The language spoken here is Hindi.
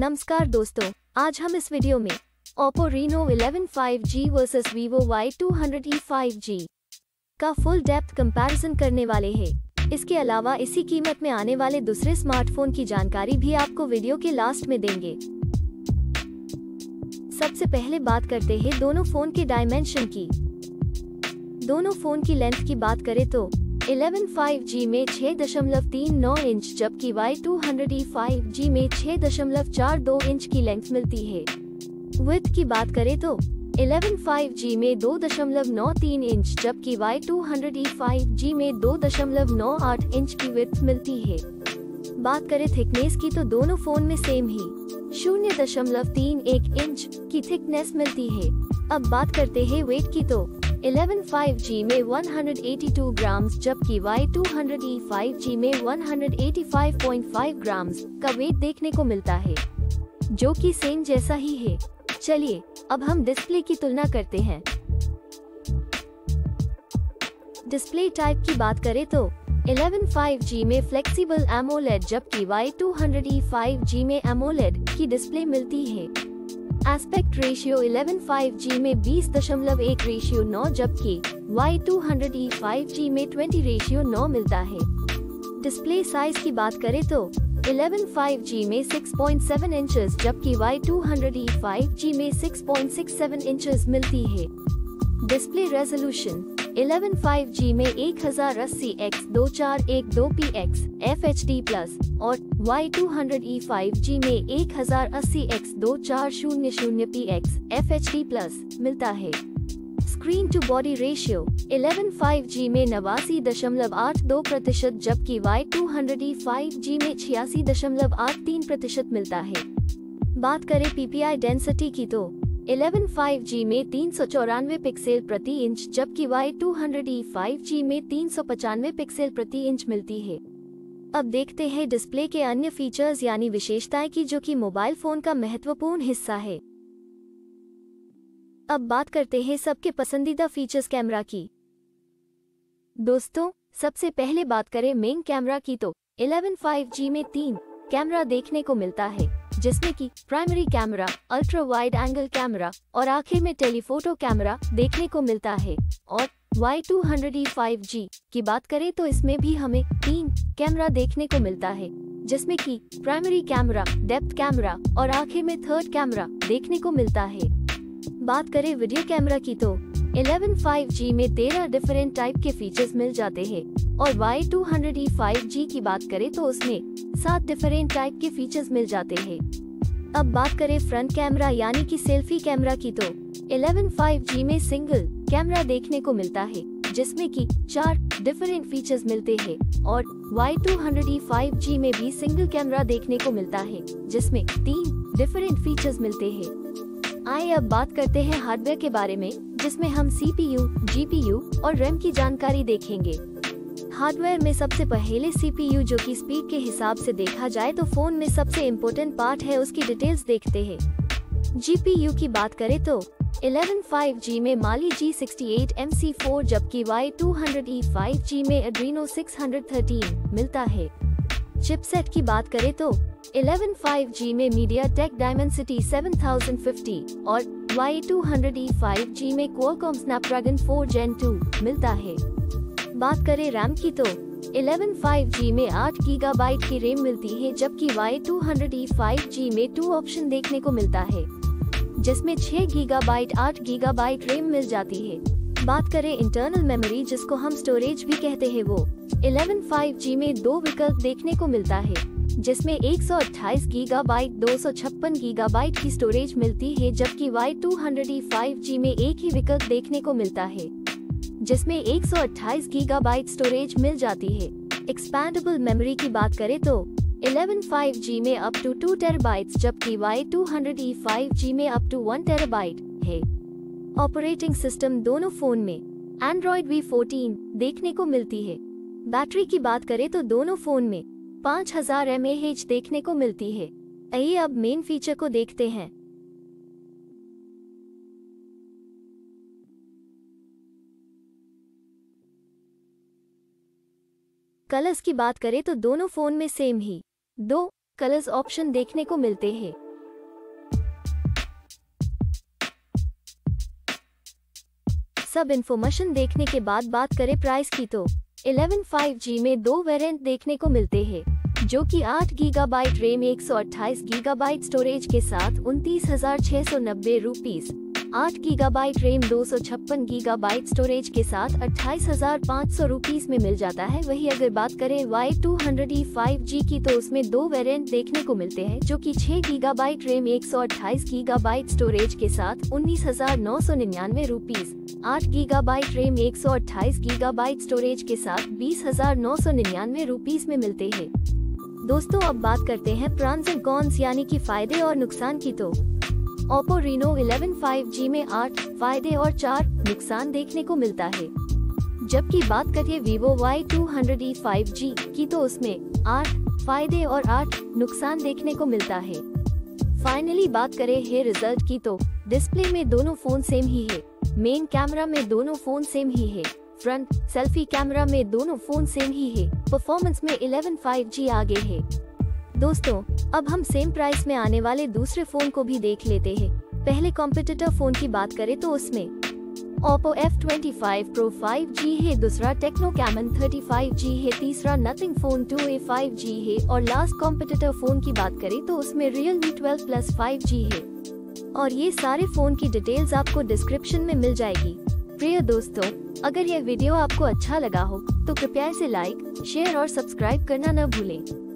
नमस्कार दोस्तों, आज हम इस वीडियो में Oppo Reno 11 5G versus Vivo Y200E 5G का फुल डेप्थ कंपैरिजन करने वाले हैं। इसके अलावा इसी कीमत में आने वाले दूसरे स्मार्टफोन की जानकारी भी आपको वीडियो के लास्ट में देंगे। सबसे पहले बात करते हैं दोनों फोन के डायमेंशन की। दोनों फोन की लेंथ की बात करें तो 11 5G में 6.39 इंच जबकि Y200E 5G में 6.42 इंच की लेंथ मिलती है। विड्थ की बात करें तो 11 5G में 2.93 इंच जबकि Y200E 5G में 2.98 इंच की विड्थ मिलती है। बात करें थिकनेस की तो दोनों फोन में सेम ही 0.31 इंच की थिकनेस मिलती है। अब बात करते हैं वेट की तो 11 5G में 182 ग्राम्स जबकि Y200E 5G में 185.5 ग्राम्स का वेट देखने को मिलता है, जो कि सेम जैसा ही है। चलिए अब हम डिस्प्ले की तुलना करते हैं। डिस्प्ले टाइप की बात करें तो 11 5G में फ्लेक्सिबल एमोलेड जबकि Y200E 5G में एमोलेड की डिस्प्ले मिलती है। एस्पेक्ट रेशियो 11 5G में 20.1:9 जबकि Y200E 5G में 20:9 मिलता है। डिस्प्ले साइज की बात करें तो 11 5G में 6.7 इंचेस जबकि Y200E 5G में 6.67 इंचेस मिलती है। डिस्प्ले रेजोल्यूशन 11 5G में 1080x24120px FHD+ और Y200E 5G में 1080x24000px FHD+ मिलता है। Screen to body ratio 11 5G में 89.82% जबकि Y200E 5G में 86.83% मिलता है। बात करें PPI डेंसिटी की तो 11 5G में 394 पिक्सेल प्रति इंच जबकि Y200E 5G में 395 पिक्सेल प्रति इंच मिलती है। अब देखते हैं डिस्प्ले के अन्य फीचर्स यानी विशेषताएं की, जो कि मोबाइल फोन का महत्वपूर्ण हिस्सा है। अब बात करते हैं सबके पसंदीदा फीचर्स कैमरा की। दोस्तों, सबसे पहले बात करें मेन कैमरा की तो 11 5G में 3 कैमरा देखने को मिलता है, जिसमें कि primary camera, ultra wide angle camera और आखिर में टेलीफोटो कैमरा देखने को मिलता है। और Y200E 5G की बात करें तो इसमें भी हमें 3 कैमरा देखने को मिलता है, जिसमें कि प्राइमरी कैमरा, डेप्थ कैमरा और आखिर में थर्ड कैमरा देखने को मिलता है। बात करें वीडियो कैमरा की तो 11 5G में 13 डिफरेंट टाइप के फीचर्स मिल जाते हैं और Y200E 5G की बात करें तो उसमें 7 डिफरेंट टाइप के फीचर्स मिल जाते हैं। अब बात करें फ्रंट कैमरा यानी कि सेल्फी कैमरा की तो 11 5G में सिंगल कैमरा देखने को मिलता है, जिसमें कि 4 डिफरेंट फीचर्स मिलते हैं और Y200E 5G में भी सिंगल कैमरा देखने को मिलता है, जिसमें 3 डिफरेंट फीचर्स मिलते हैं। आइए अब बात करते हैं हार्डवेयर के बारे में, जिसमें हम CPU, GPU और RAM की जानकारी देखेंगे। हार्डवेयर में सबसे पहले CPU, जो कि स्पीड के हिसाब से देखा जाए तो फोन में सबसे इम्पोर्टेंट पार्ट है, उसकी डिटेल्स देखते हैं। GPU की बात करें तो 11 5G में Mali G 68MC4 जबकि Y200E 5G में Adreno 613 मिलता है। चिपसेट की बात करें तो 11 5G में MediaTek Dimensity 7050 और Y200E 5G में Qualcomm Snapdragon 4 Gen 2 मिलता है। बात करें RAM की तो 11 5G में 8 गीगाबाइट की RAM मिलती है जबकि Y200E 5G में 2 ऑप्शन देखने को मिलता है, जिसमें 6 गीगाबाइट, 8 गीगाबाइट RAM मिल जाती है। बात करें इंटरनल मेमोरी, जिसको हम स्टोरेज भी कहते हैं, वो 11 5G में 2 विकल्प देखने को मिलता है, जिसमें 128 गीगाबाइट, 256 गीगाबाइट की स्टोरेज मिलती है जबकि Y200E 5G में एक ही विकल्प देखने को मिलता है, जिसमें 128 गीगाबाइट स्टोरेज मिल जाती है। एक्सपैंडेबल मेमोरी की बात करें तो 11 5G में अप टू 2 टेराबाइट जबकि Y200E 5G में अप टू 1 टेराबाइट है। ऑपरेटिंग सिस्टम दोनों फोन में Android V14 देखने को मिलती है। बैटरी की बात करें तो दोनों फोन में 5000 mAh देखने को मिलती है। आइए अब मेन फीचर को देखते हैं। कलर्स की बात करें तो दोनों फोन में सेम ही 2 कलर्स ऑप्शन देखने को मिलते हैं, सब इन्फॉर्मेशन देखने के बाद बात करें प्राइस की तो 11 5G में दो वेरिएंट देखने को मिलते हैं, जो कि 8 गीगाबाइट रैम 128 गीगाबाइट स्टोरेज के साथ 29,690 rupees, 8 gigabyte RAM 256 gigabyte storage के साथ 28,500 रुपीस में मिल जाता है। वही अगर बात करें Y200E 5G की तो उसमें दो वेरिएंट देखने को मिलते हैं, जो कि 6 गीगाबाइट रैम 128 गीगाबाइट स्टोरेज के साथ 19,999 rupees, 8 gigabyte RAM 128 gigabyte storage के साथ 20,999 रुपीस में मिलते हैं। दोस्तों अब बात करते हैं प्रॉन्स एंड कॉन्स यानी कि फायदे और नुकसान की तो Oppo Reno 11 5G में 8 फायदे और 4 नुकसान देखने को मिलता है, जबकि बात करें Vivo Y200E 5G की तो उसमें 8 फायदे और 8 नुकसान देखने को मिलता है। फाइनली बात करें है रिजल्ट की तो डिस्प्ले में दोनों फोन सेम ही है, मेन कैमरा में दोनों फोन सेम ही है, फ्रंट सेल्फी कैमरा में दोनों फोन सेम ही है, परफॉर्मेंस में 11 5G आगे है। दोस्तों अब हम सेम प्राइस में आने वाले दूसरे फोन को भी देख लेते हैं। पहले कॉम्पिटिटर फोन की बात करें तो उसमें Oppo F25 Pro 5G है, दूसरा Tecno Camon 35G है, तीसरा Nothing Phone 2A 5G है और लास्ट कॉम्पिटिटर फोन की बात करें तो उसमें Realme 12 Plus 5G है। और ये सारे फोन की डिटेल्स आपको डिस्क्रिप्शन में मिल जाएगी। प्रिय दोस्तों अगर यह वीडियो आपको अच्छा लगा हो तो कृपया इसे लाइक शेयर और सब्सक्राइब करना न भूलें।